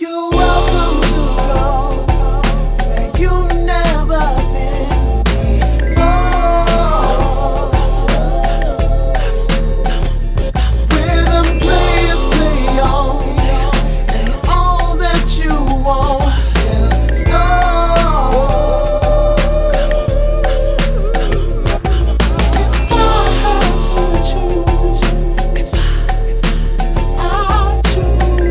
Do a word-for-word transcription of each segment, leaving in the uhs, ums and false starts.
You're welcome to go where you've never been before. Where the players play on, and all that you want in store. If I had to choose, I'd choose you. If I had to choose,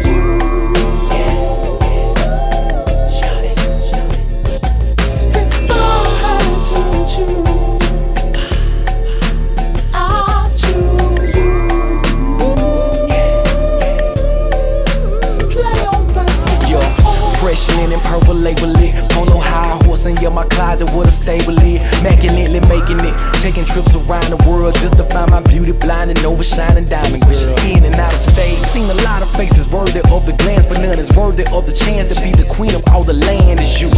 and purple label it. Polo high horse and yeah, my closet with a stable lid. Maculately making it, taking trips around the world just to find my beauty blind and overshining diamond girl. In and out of state, seen a lot of faces worthy of the glance, but none is worthy of the chance to be the queen of all the land is you.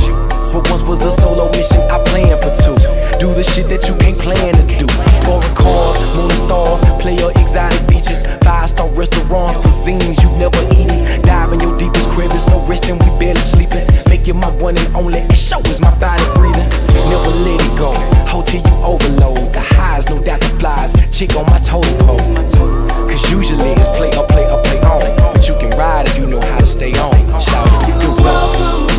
But once was a solo mission, I planned for two. Do the shit that you can't plan to do. Foreign cars, moon stars, play your exotic beaches, five star restaurants, cuisines you never eat. Dive in your deepest crevice, no resting, we barely sleeping. Make you my one and only, and show is my body breathing. Never let it go, hold till you overload. The highs, no doubt the flies, chick on my totem pole. Cause usually it's play up, play up, play on. But you can ride if you know how to stay on. Shout it, you're welcome.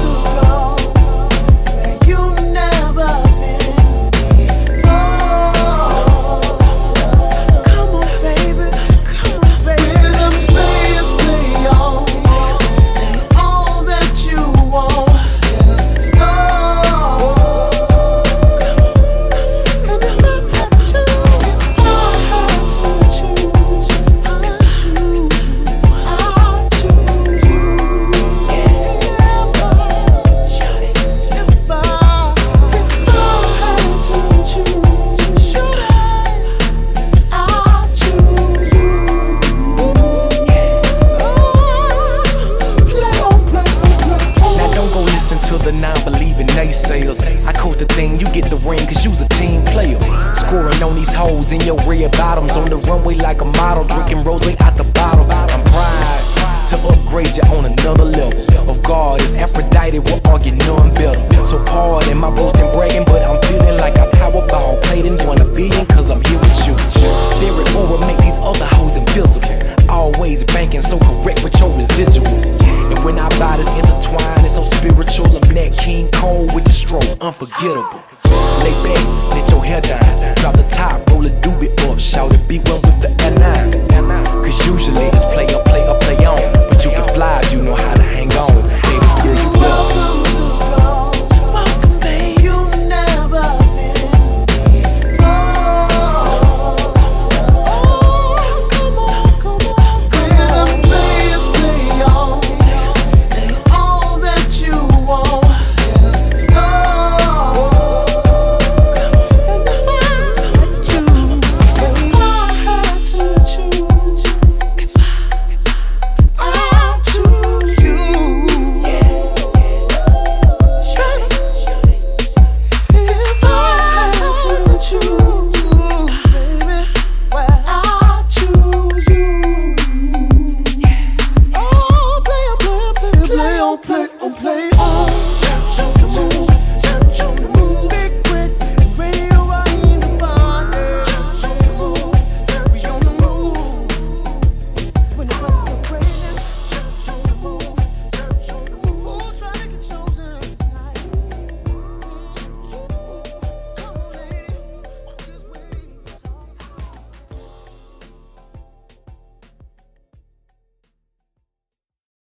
I coach the thing, you get the ring, cause you's a team player. Scoring on these hoes in your red bottoms, on the runway like a model, drinking rosé out the bottle. I'm proud to upgrade you on another level. Of God is Aphrodite, we'll argue none better. So pardon my boasting, bragging, but I'm feeling like a Powerball played and won a billion, cause I'm here with you. Derek Aura make these other hoes invisible. Always banking, so correct with your residuals. And when our bodies intertwine, it's so spiritual. I'm that King Cole with the stroke, unforgettable. Lay back, let your hair down, drop the top, roll a doobie up, shout it, be one with the N nine. Cause usually it's play up, play up, play on. But you can fly, you know how to.